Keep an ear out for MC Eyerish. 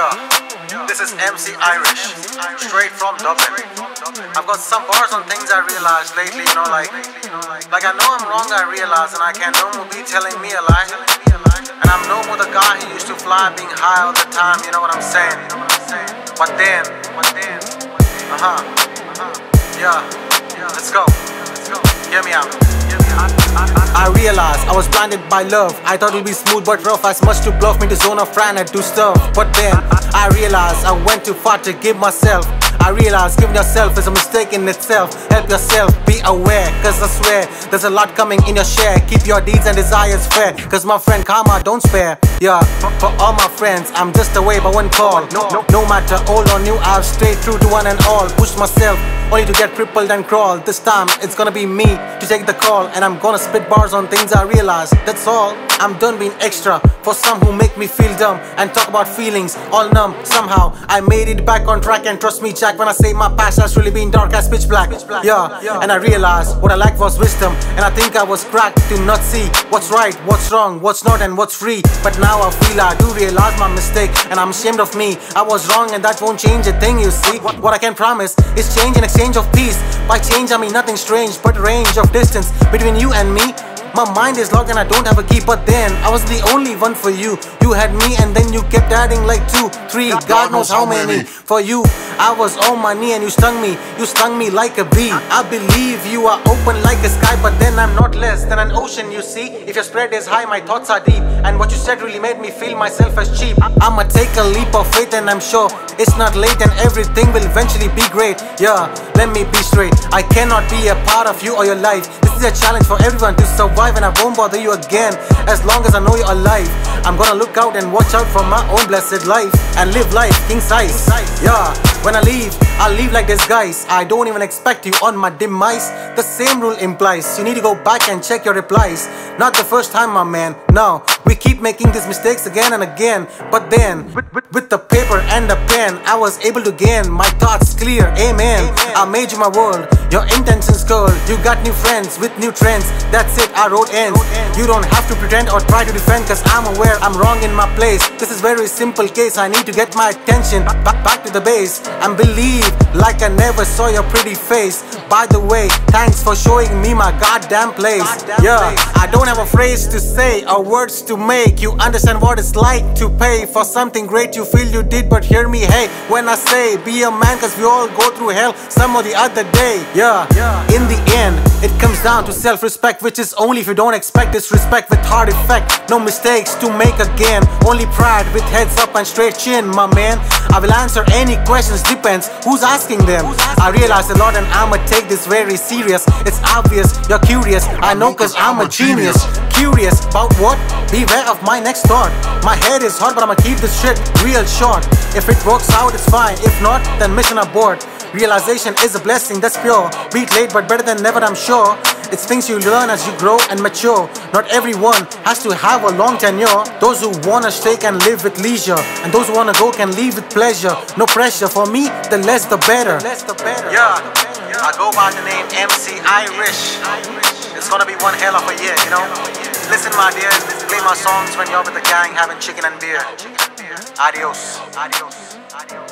Yeah, this is MC Eyerish, straight from Dublin. I've got some bars on things I realized lately, like I know I'm wrong, I realize, and I can't no more be telling me a lie. And I'm no more the guy who used to fly being high all the time, you know what I'm saying? But then, yeah, let's go, hear me out. I realized I was blinded by love. I thought it'd be smooth but rough, as much to bluff me to zone off, ran and do stuff. But then I realized I went too far to give myself. I realized giving yourself is a mistake in itself. Help yourself, be aware, cause I swear there's a lot coming in your share. Keep your deeds and desires fair, cause my friend karma don't spare. Yeah, for all my friends I'm just away by one call. No matter old or new, I've stayed true to one and all. Pushed myself only to get crippled and crawl. This time it's gonna be me to take the call, and I'm gonna spit bars on things I realize. That's all, I'm done being extra for some who make me feel dumb and talk about feelings all numb. Somehow I made it back on track, and trust me Jack, when I say my past has really been dark as pitch black. Yeah, and I realized what I lacked was wisdom, and I think I was cracked to not see what's right, what's wrong, what's not and what's free. But now I feel I do realize my mistake, and I'm ashamed of me. I was wrong and that won't change a thing, you see. What I can promise is change in exchange of peace. By change I mean nothing strange, but range of distance between you and me. My mind is locked and I don't have a key. But then I was the only one for you. You had me and then you kept adding like 2, 3, God knows how many. For you I was on my knee and you stung me like a bee. I believe you are open like a sky, but then I'm not less than an ocean, you see. If your spread is high, my thoughts are deep, and what you said really made me feel myself as cheap. I'ma take a leap of faith and I'm sure it's not late, and everything will eventually be great. Yeah, let me be straight, I cannot be a part of you or your life. This is a challenge for everyone to survive, and I won't bother you again as long as I know you're alive. I'm gonna look out and watch out for my own blessed life and live life king size. Yeah, when I leave like this guys. I don't even expect you on my demise. The same rule implies you need to go back and check your replies. Not the first time my man, no. We keep making these mistakes again and again. But then with the paper and the pen I was able to gain my thoughts clear, amen. I made you my world, your intentions curled. You got new friends with new trends, that's it, I wrote ends. You don't have to pretend or try to defend, cause I'm aware I'm wrong in my place. This is very simple case, I need to get my attention back to the base and believe like I never saw your pretty face. By the way, thanks for showing me my goddamn place. Yeah, I don't have a phrase to say or words to make you understand what it's like to pay for something great you feel you did. But hear me, hey, when I say be a man, cause we all go through hell some or the other day. Yeah, in the end it comes down to self-respect, which is only if you don't expect disrespect with hard effect. No mistakes to make again, only pride with heads up and straight chin, my man. I will answer any questions, depends who's asking them. I realize a lot and I'ma take this very serious. It's obvious, you're curious, I know cause I'm a genius. Curious about what? Beware of my next thought. My head is hot but I'ma keep this shit real short. If it works out it's fine, if not then mission abort. Realization is a blessing that's pure. Beat late but better than never, I'm sure. It's things you learn as you grow and mature. Not everyone has to have a long tenure. Those who wanna stay can live with leisure, and those who wanna go can leave with pleasure. No pressure, for me the less the better. Yeah, I go by the name MC Eyerish. It's gonna be one hell of a year, you know. Listen my dear, play my songs when you're with the gang having chicken and beer. Adios.